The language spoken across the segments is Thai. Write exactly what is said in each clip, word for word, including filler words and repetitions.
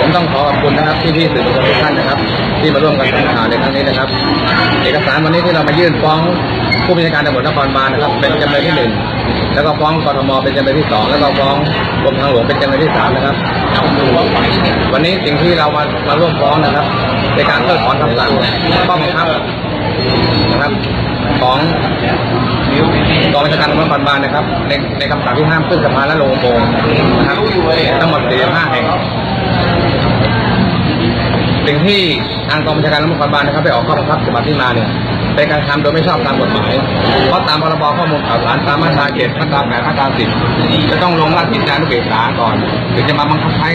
ผมต้องขอขอบคุณนะครับที่พี่สื่อมวลชนทุกท่านนะครับที่มาร่วมกันทำข่าวในครั้งนี้นะครับเอกสารวันนี้ที่เรามายื่นฟ้องผู้บัญชาการตำรวจนครบาลนะครับเป็นจำเลยที่หนึ่งแล้วก็ฟ้องกทมเป็นจำเลยที่สองแล้วก็ฟ้องกรมทางหลวงเป็นจำเลยที่สามนะครับวันนี้สิ่งที่เรามามาร่วมฟ้องนะครับในการเพิกถอนคำสั่งข้อบังคับนะครับของกองบัญชาการตำรวจนครบาลนะครับในในคำสั่งที่ห้ามขึ้นสะพานและลงโบกนะครับทั้งหมดสี่สิบห้าแห่งสิ่งที่ทางกองบัญชาการตำรวจนครบาลนะครับได้ออกข้อบังคับฉบับที่มาเนี่ยเป็นการทำโดยไม่ชอบตามกฎหมายเพราะตามพรบข้อมูลข่าวสารตามมาตราเจ็ดมาตราแปดมาตราสิบจะต้องลงราชกิจจานุเบกษาก่อนถึงจะมาบังคับใช้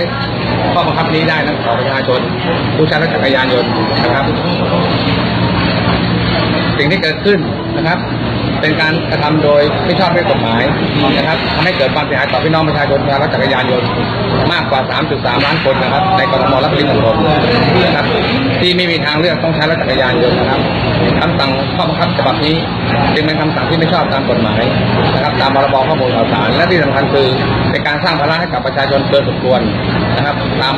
ข้อบังคับนี้ได้นะต่อประชาชนผู้ใช้รถจักรยานยนต์นะครับสิ่งที่เกิดขึ้นนะครับเป็นการกระทำโดยไม่ชอบด้วยกฎหมายนะครับทำให้เกิดความเสียหายต่อพี่น้องประชาชนและรถจักรยานยนต์มากกว่า สามจุดสาม ล้านคนนะครับในกทมและปริมณฑลนะครับที่ไม่มีทางเลือกต้องใช้รถจักรยานยนต์นะครับคำสั่งข้อบังคับฉบับนี้จึงเป็นคำสั่งที่ไม่ชอบตามกฎหมายนะครับตามพรบข้อมูลข่าวสารและที่สำคัญคือเป็นการสร้างภาระให้กับประชาชนเกินสมควรนะครับตาม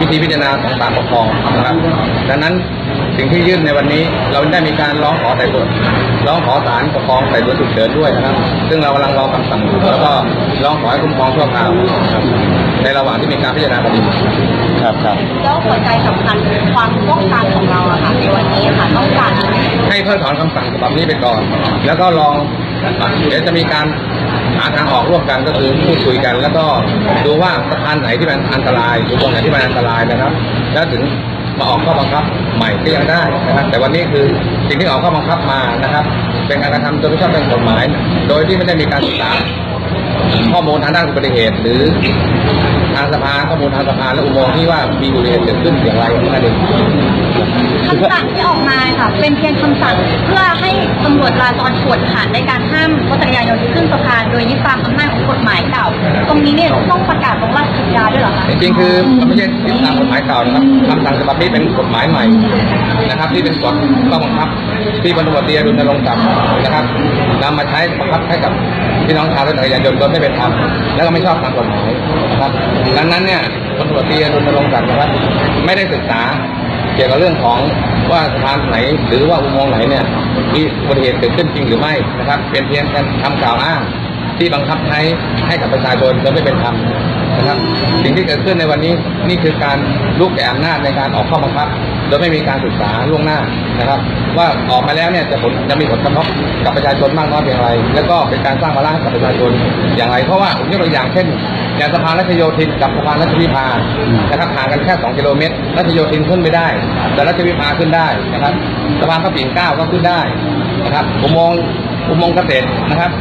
วิธีพิจารณาของศาลปกครองนะครับดังนั้นสิ่งที่ยื่นในวันนี้เราได้มีการร้องขอไต่สวนร้องขอศาลปกครองไต่สวนฉุกเฉินด้วยนะครับซึ่งเรากำลังรอคำสั่งอยู่แล้วก็ร้องขอให้คุ้มครองชั่วคราวในระหว่างที่มีการพิจารณาคดีครับครับแล้วหัวใจสำคัญความต้องการของเราอะค่ะในวันนี้ค่ะต้องการให้เพิกถอนคำสั่งฉบับนี้ไปก่อนแล้วก็ลองเดี๋ยวจะมีการหาทางออกร่วมกันก็คือพูดคุยกันแล้วก็ดูว่าสะพานไหนที่มันอันตรายหรือตรงไหนที่มันอันตรายนะครับแล้วถึงมาออกข้อบังคับใหม่ก็ยังได้นะครับแต่วันนี้คือสิ่งที่ออกข้อบังคับมานะครับเป็นการกระทำโดยไม่ชอบตามกฎหมายโดยที่ไม่ได้มีการศึกษาข้อมูลทางด้านอุบัติเหตุหรือทางสะพานข้อมูลทางสะพานและอุโมงค์ที่ว่ามีอุบัติเหตุเกิดขึ้นอย่างไรนั่นเองคำสั่งที่ออกมาค่ะเป็นเพียงคำสั่งเพื่อให้ตำรวจจราจรกวดขันในการห้ามรถจักรยานยนต์ขึ้นสะพานโดยยึดตามอำนาจของกฎหมายเก่าตรงนี้เนี่ยต้องประกาศลงราชกิจจาด้วยเหรอคะจริงๆคือมันไม่ใช่ยึดตามกฎหมายเก่านะครับคำสั่งฉบับนี้เป็นกฎหมายใหม่นะครับที่เป็นกฎข้อบังคับที่บรรดาตำรวจอดุลนรงค์จับนะครับนำมาใช้บังคับให้กับพี่น้องชาวรถจักรยานยนต์โดยไม่เป็นธรรมและก็ไม่ชอบตามกฎหมายนะครับดังนั้นเนี่ยบรรดาตำรวจอดุลนรงค์จับนะครับไม่ได้ศึกษาเกี่ยวกับเรื่องของว่าสะพานไหนหรือว่าอุโมงค์ไหนเนี่ยมีอุบัติเหตุเกิดขึ้นจริงหรือไม่นะครับเป็นเพียงการทำกล่าวอ้างที่บังคับใช้ให้กับประชาชนโดยไม่เป็นธรรมนะครับสิ่งที่เกิดขึ้นในวันนี้นี่คือการลุกแก่อำนาจในการออกข้อบังคับโดยไม่มีการศึกษาล่วงหน้านะครับว่าออกมาแล้วเนี่ยจะผลจะมีผลกระทบกับประชาชนมากน้อยเพียงไรแล้วก็เป็นการสร้างภาระกับประชาชนอย่างไรเพราะว่าผมยกตัวอย่างเช่นอย่างสะพานรัชโยธินกับสะพานรัชวิภานะครับห่างกันแค่สองกิโลเมตรรัชโยธินขึ้นไม่ได้แต่รัชวิภาขึ้นได้นะครับสะพานพระปิ่นเกล้าก็ขึ้นได้นะครับอุโมงค์อุโมงค์เกษตรนะครับ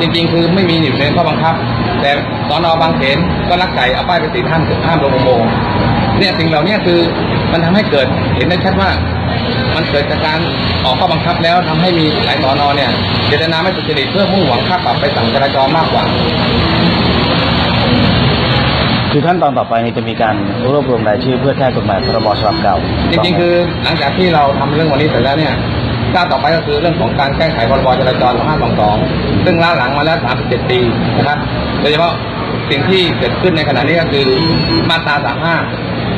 จริงๆคือไม่มีอยู่ในข้อบังคับแต่สน.บางเขนก็ลักไก่เอาป้ายไปติดห้ามห้ามลงอุโมงค์เนี่ยสิ่งเหล่านี้คือมันทำให้เกิดเห็นได้ชัดว่ามันเกิดจากการออกข้อบังคับแล้วทำให้มีหลายสน.เนี่ยเจตนาไม่สุจริตเพื่อมุ่งหวังค่าปรับไปสั่งจราจรมากกว่าคือขั้นตอนต่อไปนี้จะมีการรวบรวมรายชื่อเพื่อแก้กฎหมายพรบฉบับเก่าจริงๆคือหลังจากที่เราทำเรื่องวันนี้เสร็จแล้วเนี่ยก้าวต่อไปก็คือเรื่องของการแก้ไขพรบจราจรสองพันห้าร้อยยี่สิบสองซึ่งล้าหลังมาแล้วสามสิบเจ็ดปีนะครับโดยเฉพาะสิ่งที่เกิดขึ้นในขณะนี้ก็คือมาตราสามสิบห้า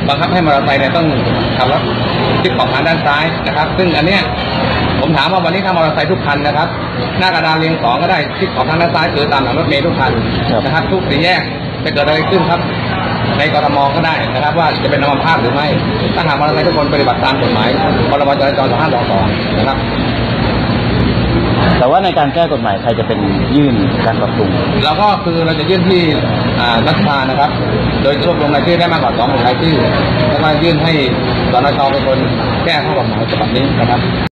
บังคับให้มอเตอร์ไซค์เนี่ยต้องขับรถชิดขอบทางด้านซ้ายนะครับซึ่งอันเนี้ยผมถามว่าวันนี้ถ้ามอเตอร์ไซค์ทุกคันนะครับหน้ากระดานเรียงสองก็ได้ชิดขอบทางด้านซ้ายคือตามหลังรถเมล์ทุกคันนะครับทุกสี่แยกจะเกิดอะไรขึ้นครับในกทมก็ได้นะครับว่าจะเป็นอัมพาตหรือไม่ถ้าหากว่าอะไรทุกคนปฏิบัติตามกฎหมายพรบจราจรสองพันห้าร้อยยี่สิบสองนะครับแต่ว่าในการแก้กฎหมายใครจะเป็นยื่นการปรับปรุงแล้วก็คือเราจะยื่นที่รัฐสภานะครับโดยรวบรวมรายชื่อได้มากกว่าสองหมื่นรายชื่อแล้วก็ยื่นให้สนชเป็นคนแก้ข้อกฎหมายฉบับนี้นะครับ